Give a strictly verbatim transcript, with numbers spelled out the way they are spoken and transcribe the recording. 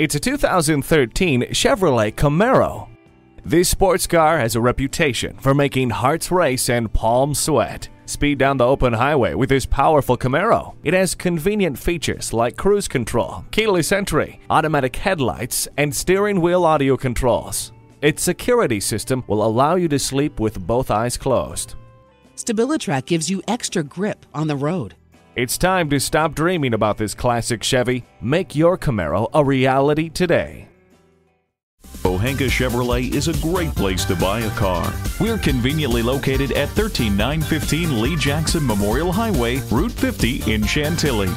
It's a two thousand thirteen Chevrolet Camaro. This sports car has a reputation for making hearts race and palms sweat. Speed down the open highway with this powerful Camaro. It has convenient features like cruise control, keyless entry, automatic headlights, and steering wheel audio controls. Its security system will allow you to sleep with both eyes closed. StabiliTrak gives you extra grip on the road. It's time to stop dreaming about this classic Chevy. Make your Camaro a reality today. Pohanka Chevrolet is a great place to buy a car. We're conveniently located at one three nine one five Lee Jackson Memorial Highway, Route fifty in Chantilly.